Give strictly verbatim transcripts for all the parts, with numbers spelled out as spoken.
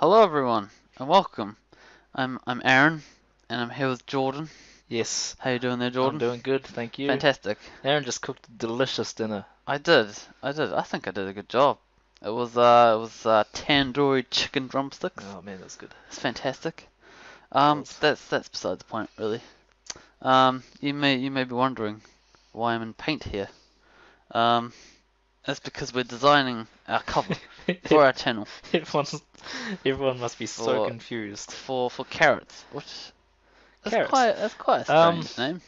Hello everyone and welcome. I'm I'm Aaron and I'm here with Jordan. Yes. How you doing there, Jordan? I'm doing good, thank you. Fantastic. Aaron just cooked a delicious dinner. I did. I did. I think I did a good job. It was uh it was uh, tandoori chicken drumsticks. Oh man, that's good. It's fantastic. Um it that's that's beside the point really. Um you may you may be wondering why I'm in paint here. Um That's because we're designing our cover for our channel. Everyone's, everyone must be for, so confused. For for carrots. What? That's carrots. Quite, that's quite a strange um, name.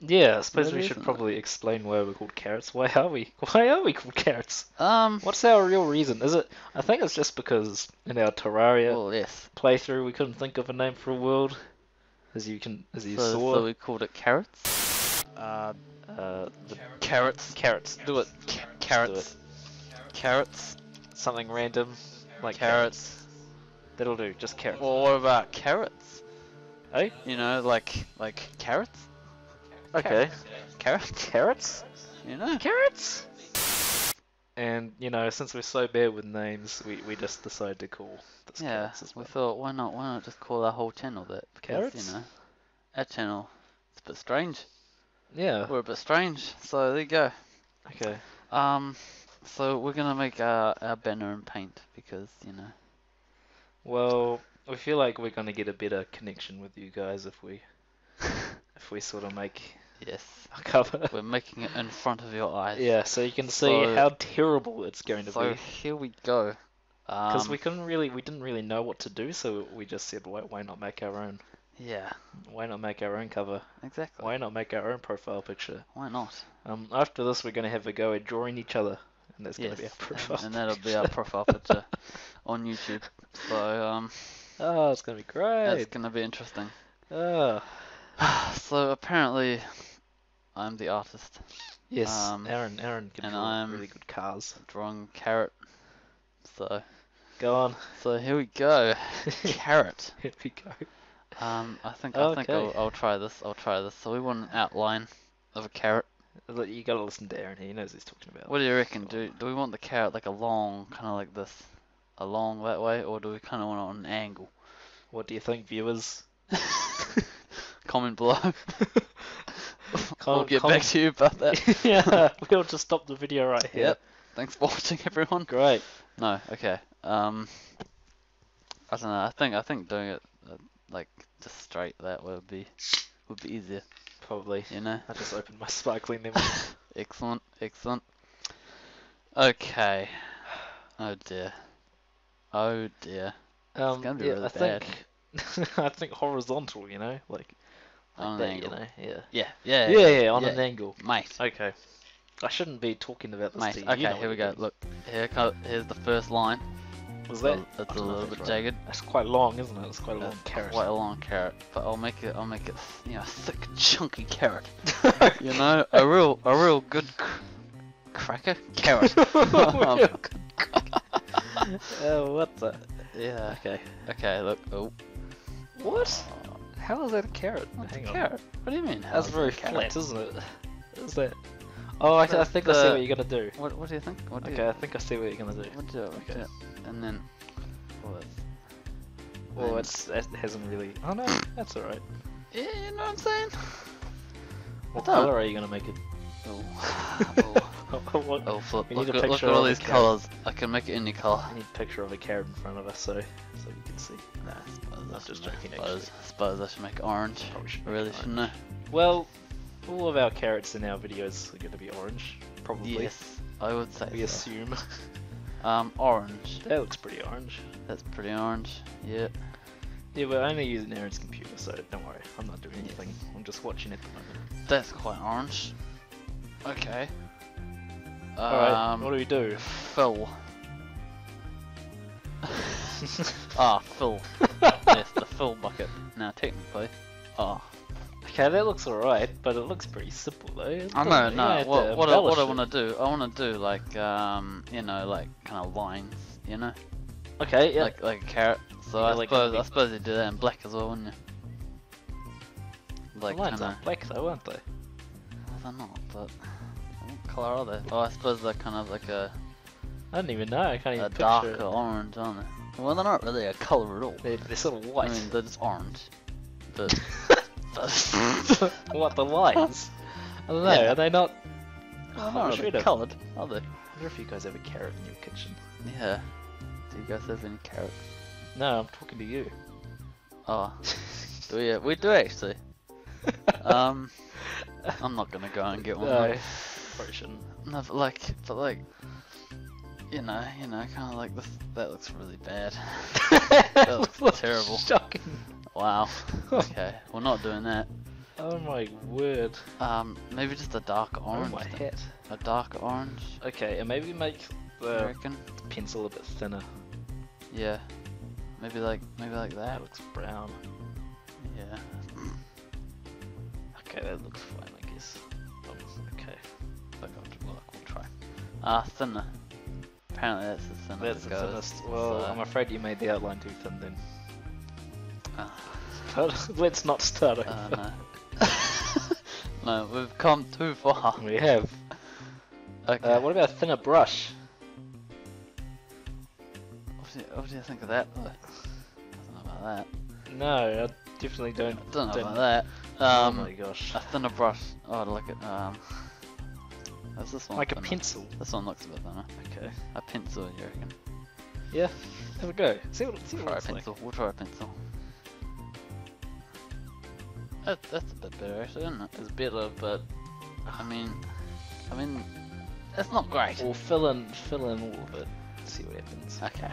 Yeah, I suppose we should probably it? explain why we're called carrots. Why are we? Why are we called carrots? Um. What's our real reason? Is it? I think it's just because in our Terraria well, yes. playthrough we couldn't think of a name for a world, as you can, as you so, saw. So we called it carrots. Uh. Uh. The carrots. Carrots. carrots. Do it. Carrots. Carrots. Carrots. Something random. Like carrots. carrots. That'll do, just carrots. Well, what about carrots? Hey? You know, like, like, carrots? Okay. Carrots? Carrots? You know? Carrots! And, you know, since we're so bad with names, we, we just decided to call this yeah, carrots as well. We thought, why not, why not just call our whole channel that? Because, carrots? You know, our channel, it's a bit strange. Yeah. We're a bit strange, so there you go. Okay. Um, so we're gonna make our, our banner in paint because, you know. Well, we feel like we're gonna get a better connection with you guys if we, if we sort of make yes a cover. We're making it in front of your eyes. Yeah, so you can see so, how terrible it's going to so be. So here we go. Because um, we couldn't really, we didn't really know what to do, so we just said, why, why not make our own? Yeah. Why not make our own cover? Exactly. Why not make our own profile picture? Why not? Um, after this, we're going to have a go at drawing each other, and that's yes. going to be our profile. And, and that'll picture. be our profile picture on YouTube. So um. Oh, it's going to be great. It's going to be interesting. Oh. So apparently, I'm the artist. Yes. Um, Aaron, Aaron can draw really good cars. Drawing carrot. So. Go on. So here we go. Carrot. Here we go. Um, I think I okay. think I'll, I'll try this. I'll try this. So we want an outline of a carrot. Look, you gotta listen to Aaron. He knows what he's talking about. What do you reckon? Do do we want the carrot like a long, kind of like this, along that way, or do we kind of want it on an angle? What do you think, viewers? Comment below. We'll get comment. back to you about that. Yeah, we'll just stop the video right here. Yep. Thanks for watching, everyone. Great. No, okay. Um, I don't know. I think I think doing it. Uh, Like just straight that would be would be easier. Probably. You know. I just opened my sparkling lemon. Excellent, excellent. Okay. Oh dear. Oh dear. Um, it's gonna be yeah, really I bad. Think, I think horizontal. You know, like, like on that, an angle. You know, yeah. Yeah. Yeah. Yeah. yeah, yeah on yeah. an angle, mate. Okay. I shouldn't be talking about this. Mate. To you. Okay. You know here we go. Doing. Look. Here. Here's the first line. Was that? It's a, it's a little bit right. jagged. That's quite long, isn't it? It's quite a long it's carrot. Quite a long carrot, but I'll make it. I'll make it. You know, a thick, chunky carrot. You know, a real, a real good cr cracker carrot. um, oh, what the? Yeah. Okay. Okay. Look. Oh. What? How is that a carrot? That's Hang a on. carrot. What do you mean? That's very flat, carrot? isn't it? Is that? Oh, I, I think the, I see what you're gonna do. What, what do you think? What do okay, you... I think I see what you're gonna do. What do? You, okay. Do you, and then, well, that's, well then... It's, it hasn't really. Oh no, that's alright. Yeah, you know what I'm saying. What colour are you gonna make it? Oh, oh, oh, what? oh flip. We need look, a look at all these colours. I can make it any colour. I need a picture of a carrot in front of us, so so you can see. Nah, I I'm just joking. I suppose, I suppose I should make orange. Should I really orange. shouldn't I? Well. All of our carrots in our videos are going to be orange, probably. Yes, I would say. We so. assume. um, orange. That looks pretty orange. That's pretty orange. Yeah. Yeah, we're only using Aaron's computer, so don't worry. I'm not doing anything. Yes. I'm just watching at the moment. That's quite orange. Okay. All right. Um, what do we do? Fill. Ah, fill. Yes, the fill bucket. Now, technically, ah. Oh. Okay, that looks alright, but it looks pretty simple though. It's I know, no, what, what, I, what I want to do, I want to do like, um, you know, like kind of lines, you know? Okay, yeah. Like, like a carrot, so yeah, I, like suppose, I suppose you'd do that in black as well, wouldn't you? Like, the lines aren't black though, aren't they? Well, they're not, but what colour are they? Oh, I suppose they're kind of like a, I don't even know. I can't even a picture darker it. Darker orange, aren't they? Well, they're not really a color at all. They're, they're sort of white. I mean, they're just orange. But what, the lines? I don't know. Yeah. Are they not? Oh, not really sure coloured, are they? I wonder if you guys have a carrot in your kitchen. Yeah. Do you guys have any carrots? No, I'm talking to you. Oh, do we? We do actually. um, I'm not gonna go and get one. No, probably shouldn't. No, but like, but like, you know, you know, kind of like this. That looks really bad. That looks, looks terrible. Shocking. Wow. Okay, we're not doing that. Oh my word. Um, maybe just a dark orange. Oh my hat. A dark orange. Okay, and maybe make the pencil a bit thinner. Yeah. Maybe like, maybe like that. That looks brown. Yeah. Okay, that looks fine, I guess. Okay. Look, we'll, we'll try. Ah, uh, thinner. Apparently that's the thinner. That's the thinnest. Well, so, I'm afraid you made the outline too thin then. Uh, but let's not start over. Uh, no. No, we've come too far. We have. Okay. Uh, what about a thinner brush? What do you think of that though? I don't know about that. No, I definitely don't. I don't know don't. about that. Um, oh my gosh. A thinner brush. Oh, look at. Um, that's this one. Like thinner? A pencil. This one looks a bit thinner. Okay. A pencil, you reckon? Yeah. Have a go. See what, see we'll what try it's a like. We'll try a pencil. That, that's a bit better actually, isn't it? It's better, but I mean, I mean, that's not great. We'll fill in, fill in all of it. See what happens. Okay.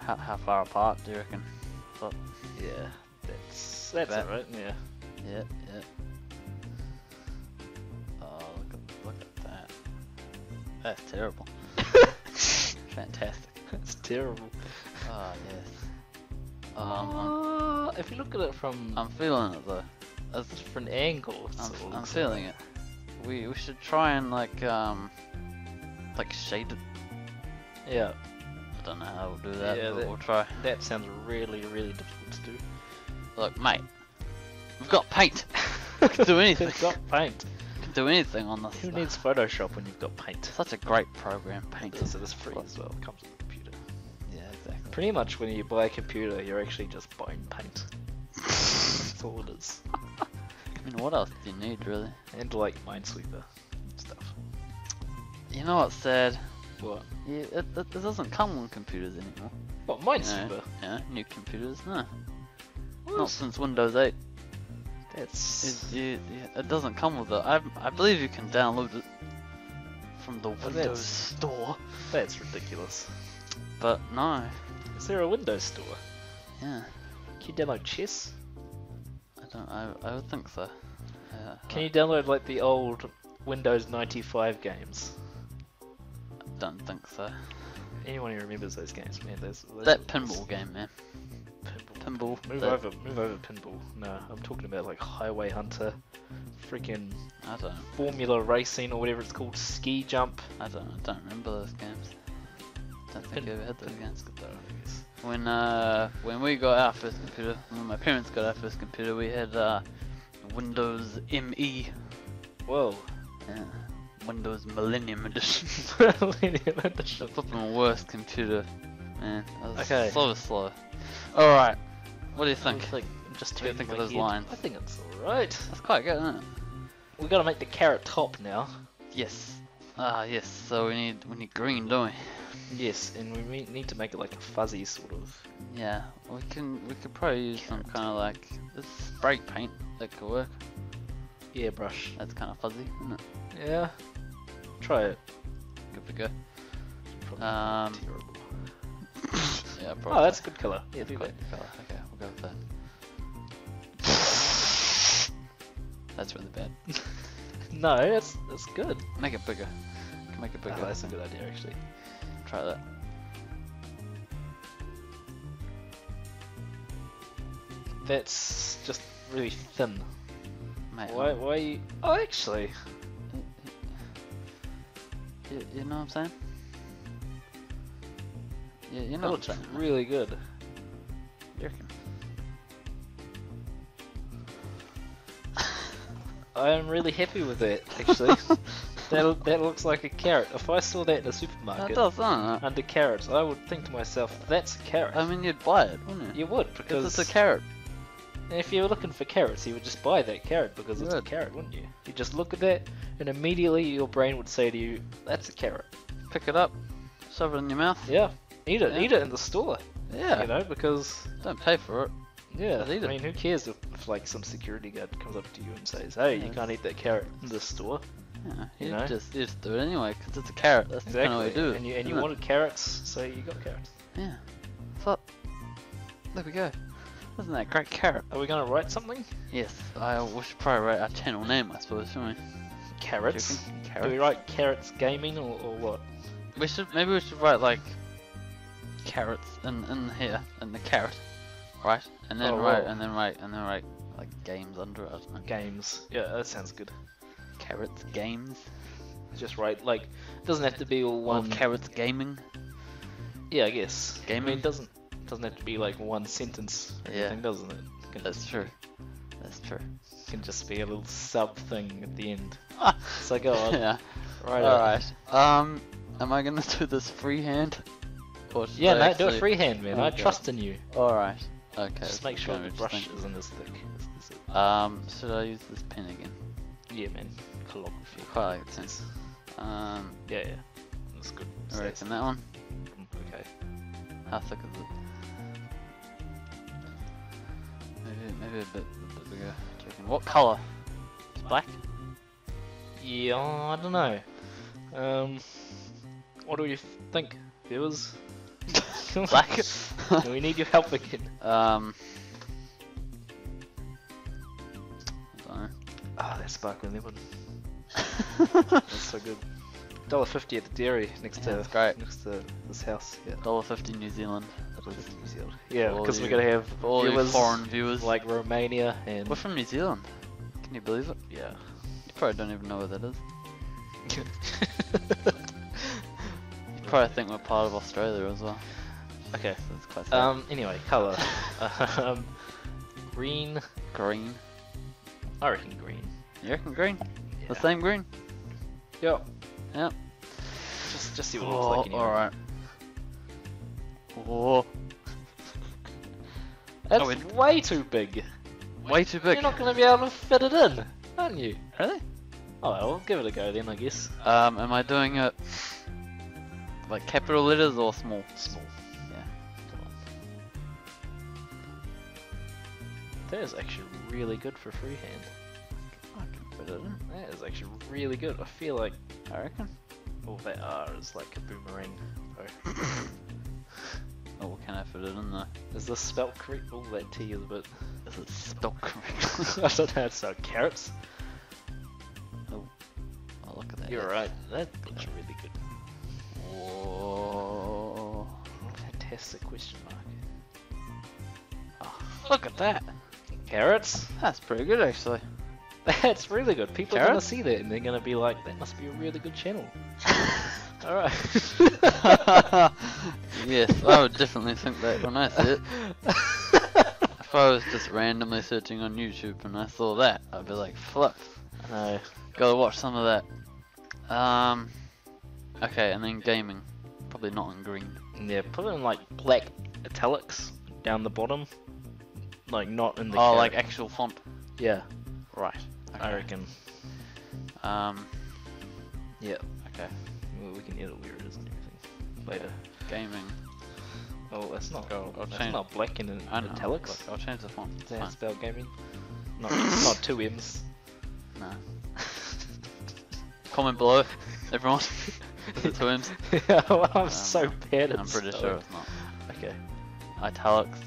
How, how far apart do you reckon? But yeah, that's that's that. It, right? Yeah. Yeah, yeah. Oh, look at look at that. That's terrible. Fantastic. That's terrible. Oh yes. Um, uh, if you look at it from, I'm feeling it though. That's a different angle. I'm, sort of I'm feeling like. it. We we should try and like um like shade it. Yeah. I don't know how we'll do that, yeah, but that, we'll try. That sounds really, really difficult to do. Look, mate. We've got paint. We can do anything. We've got paint. We can do anything on this. Who stuff. needs Photoshop when you've got paint? Such a great program, paint. So it's free as well. It comes with a computer. Yeah, exactly. Pretty much when you buy a computer, you're actually just buying paint. That's all it is. I mean, what else do you need, really? And like Minesweeper and stuff. You know what's sad? What? Yeah, it, it, it doesn't come on computers anymore. What, Minesweeper? You know, yeah, new computers, no. What? Not since Windows eight. That's... It, you, yeah, it doesn't come with it. I, I believe you can download it from the Windows that's, store. That's ridiculous. But no. Is there a Windows store? Yeah. Can you download chess? I don't, I, I would think so. Yeah, can like, you download like the old Windows ninety-five games? Don't think so. Anyone who remembers those games, man, those, those that pinball those... game, man. Pinball. pinball. Move that... over, move over, pinball. No, I'm talking about like Highway Hunter, freaking I don't Formula Racing or whatever it's called, Ski Jump. I don't, I don't remember those games. Don't think Pin... I ever had those games. Good though, I guess. When uh, when we got our first computer, when my parents got our first computer, we had uh, Windows M E. Whoa. Yeah. Windows Millennium Edition. Millennium Edition. That's the worst computer, man. That was okay. So slow. Alright, what do you think? I think just what do you think of those head. lines? I think it's alright. That's quite good, isn't it? We gotta make the carrot top now. Yes. Ah, yes, so we need we need green, don't we? Yes, and we need to make it like a fuzzy sort of. Yeah, we can we could probably use carrot. some kind of like this spray paint that could work. Airbrush. That's kind of fuzzy, isn't it? Yeah. Try it. Give it a go. Um, terrible. Yeah, probably. Oh, that's a good colour. Yeah, do that. Colour. Okay, we'll go with that. That's really bad. No, it's it's good. Make it bigger. Make it bigger. Oh, that's a good idea, actually. Try that. That's just really thin. Mate, why? Why? Are you... Oh, actually. You, you know what I'm saying? Yeah, you know that what I'm saying. Really good. You reckon? I am really happy with that, actually. That that looks like a carrot. If I saw that in a supermarket, does, under carrots, I would think to myself, that's a carrot. I mean, you'd buy it, wouldn't you? You would, because it's a carrot. If you were looking for carrots, you would just buy that carrot because it's a carrot, wouldn't you? You just look at that, and immediately your brain would say to you, that's a carrot. Pick it up, shove it in your mouth. Yeah, eat it, yeah. eat it in the store. Yeah. You know, because... Don't pay for it. Yeah, I mean, who cares if, if like some security guard comes up to you and says, hey, yeah, you can't eat that carrot in the store. Yeah, you, you know? just, you just do it anyway, because it's a carrot. That's exactly. the kind of way you do it. And you, and you wanted carrots, so you got carrots. Yeah. So, there we go. Isn't that a great carrot? Are we going to write something? Yes, I, we should probably write our channel name, I suppose, shouldn't we? Carrots? carrots? Do we write Carrots Gaming or, or what? We should, maybe we should write like carrots in, in here, in the carrot, right? And then oh, write, wow. and then write, and then write like games under it, I don't know. Games, yeah, that sounds good. Carrots Games? Just write, like, it doesn't have to be all one... Or Carrots Gaming? Yeah, I guess. Gaming? I mean, it doesn't... doesn't have to be like one sentence or yeah. anything, doesn't it? it can, That's true. That's true. It can just be a little sub thing at the end. So go on. Yeah. Right. Alright. Um, am I gonna do this freehand? Or yeah, I no, actually... do it freehand, man. Oh, I okay. trust in you. Alright. Okay. Just make sure the brush isn't as thick. Is, is um, should I use this pen again? Yeah, man. Calligraphy. Quite like it since. Um. Yeah, yeah. That's good. I reckon that one. Okay. How thick is it? Maybe a bit, a bit bigger. What colour? It's black? Yeah, I don't know. Um, what do you think, viewers? Black? We need your help again. Um, I don't know. Oh, that sparkling lemon. That's so good. one dollar fifty at the dairy next yeah, to great. next to this house. Yeah. one dollar fifty New Zealand. one dollar fifty New Zealand. Yeah, all because you, we're gonna have all viewers, foreign viewers like Romania and. We're from New Zealand. Can you believe it? Yeah. You probably don't even know where that is. You probably think we're part of Australia as well. Okay. So that's quite sad. Um. Anyway, colour. um. Green. Green. I reckon green. You reckon green? Yeah. The same green. Yep. Yep. Just, just see what it looks oh, like anyway. Alright. Oh. That's oh, it... way too big. Way too big. You're not going to be able to fit it in, aren't you? Really? Oh, well, I'll give it a go then, I guess. Um, am I doing it like capital letters or small? Small. Yeah. Come on. That is actually really good for freehand. That is actually really good. I feel like I reckon all they are is like a boomerang. Oh, oh can I fit it in there? Is this spelt correct? All oh, that T is a bit. Is it spelt correct? I don't know how to spell carrots. Oh, oh look at that. You're right. That looks really good. Whoa! Fantastic question mark. Oh, look at that. Carrots. That's pretty good actually. That's really good. People Carrot? are going to see that and they're going to be like, that must be a really good channel. Alright. Yes, I would definitely think that when I see it. If I was just randomly searching on YouTube and I saw that, I'd be like, fuck. No. Gotta watch some of that. Um, okay, and then gaming. Probably not in green. Yeah, put it in like black italics down the bottom. Like not in the Oh, carrot. like actual font. Yeah. Right, okay. I reckon. Um, yeah. Okay. Well, we can edit where it is and everything later. Gaming. Oh, that's not. I'll, I'll that's change. not black and in I italics. Know, I'll change the font. Is that spell gaming? Not, not two M's. No. Comment below, everyone. Is it two M's? Yeah, well, I'm um, so bad at I'm pretty spelling. sure it's not. Okay. Italics,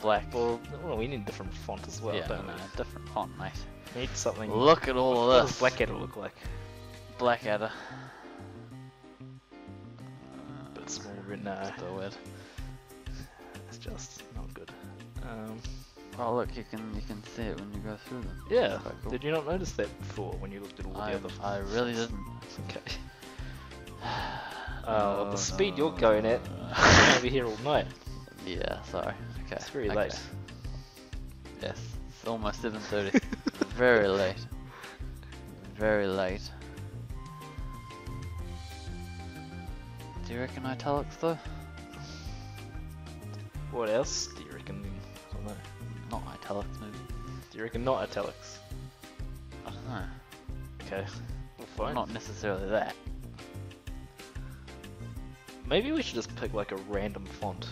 black. Well, well, we need a different font as well. Yeah, don't no, we? a different font, mate. Need something. Look at all what, of this. What does Blackadder look like? Blackadder. Uh, bit smaller, no. Still weird. It's just not good. Um, oh look, you can you can see it when you go through them. Yeah. Cool. Did you not notice that before when you looked at all the I, other? I really didn't. Okay. Oh, oh at the speed no. you're going at, you're gonna be here all night. Yeah. Sorry. Okay. It's very okay. late. Yes. It's almost seven thirty. Very late. Very late. Do you reckon italics though? What else do you reckon? I don't know. Not italics, maybe. Do you reckon not italics? I don't know. Okay. Well, fine. Not necessarily that. Maybe we should just pick like a random font.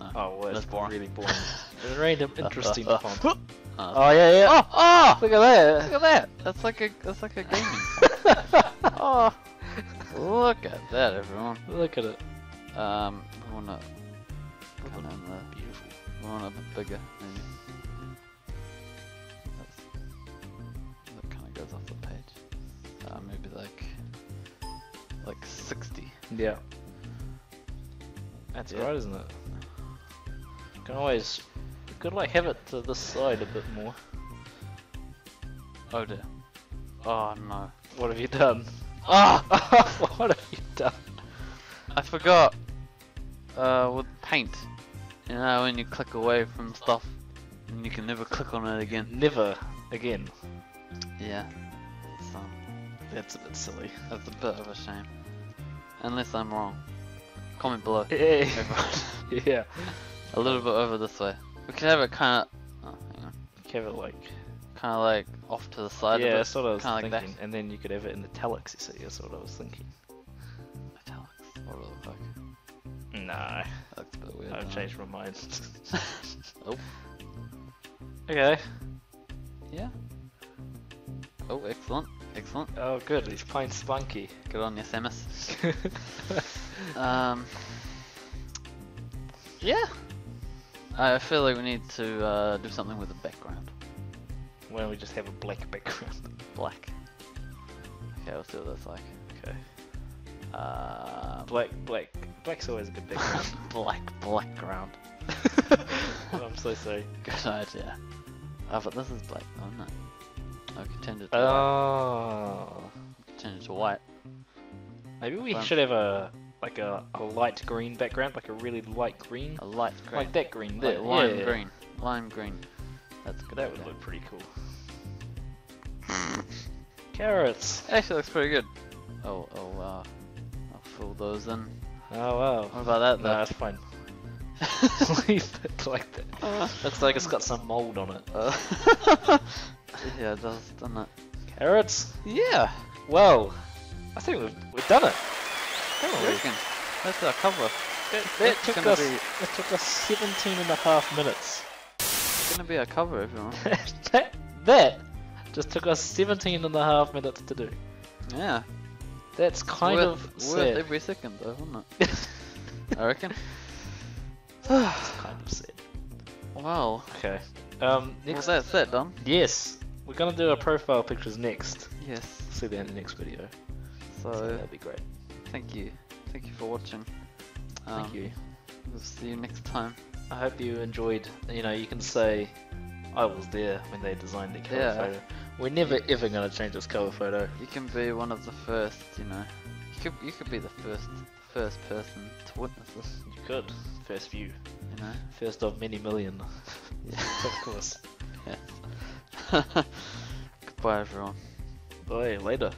No. Oh, well, that's, that's boring. Really boring. A random, interesting font. Oh, oh yeah, yeah. Oh, oh, look at that! Look at that! That's like a, that's like a gaming. Oh, look at that, everyone! Look at it. Um, we want to come in there. Beautiful. We want a bit bigger, maybe. That's, that kind of goes off the page. Uh, maybe like, like sixty. Yeah. That's yeah. Right, isn't it? You can always, you could like have it to this side a bit more. Oh dear. Oh no. What have you done? Ah! Oh! What have you done? I forgot. Uh, with paint. You know, when you click away from stuff, and you can never click on it again. Never again. Yeah. So, that's a bit silly. That's a bit of a shame. Unless I'm wrong. Comment below. Hey. Yeah. A little bit over this way. We could have it kind of. Oh, hang on. We could have it like. Kind of like off to the side. Yeah, of it. That's what I was kinda thinking. Like, and then you could have it in italics. You see, that's what I was thinking. Italics. What will it look like? Nah. That looks a bit weird. I've changed my mind. Oh. Okay. Yeah. Oh, excellent. Excellent. Oh, good. He's playing Splunky. Good on you, Samus. um. Yeah. I feel like we need to uh, do something with the background. Why don't we just have a black background? Black. Okay, we'll see what that's like. Okay. Uh, black, black. Black's always a good background. Black, black ground. Oh, I'm so sorry. Good idea. Oh, but this is black, oh no. I can change it to oh. white. Change it to white. Maybe we Fun. should have a, like a, a light green background, like a really light green. A light green. Like that green there. Like lime yeah. green. Lime green. That's good. That would look pretty cool. Carrots! Actually looks pretty good. Oh, oh wow. I'll fill those in. Oh wow. What about that though? Nah, that's fine. Leave it like that. Uh, looks like it's got some mold on it. Uh, yeah, it does, doesn't it? Carrots? Yeah! Well, I think we've, we've done it. Come That's our cover. That, that took us, be... it took us seventeen and a half minutes. Gonna be our cover, everyone. that, that just took us seventeen and a half minutes to do. Yeah. That's kind worth, of sad. Worth every second though, isn't it? I reckon. It's kind of sad. Wow. Okay. Um, next, well, that's it, done. Yes. We're gonna do our profile pictures next. Yes. See that in the next video. So, so that'll be great. Thank you. Thank you for watching. Um, thank you. We'll see you next time. I hope you enjoyed, you know, you can say, I was there when they designed the cover yeah. photo. We're never ever going to change this cover photo. You can be one of the first, you know, you could, you could be the first first person to witness this. You could. First view. You know? First of many million. Yeah. Of course. Yes. Goodbye everyone. Bye, later.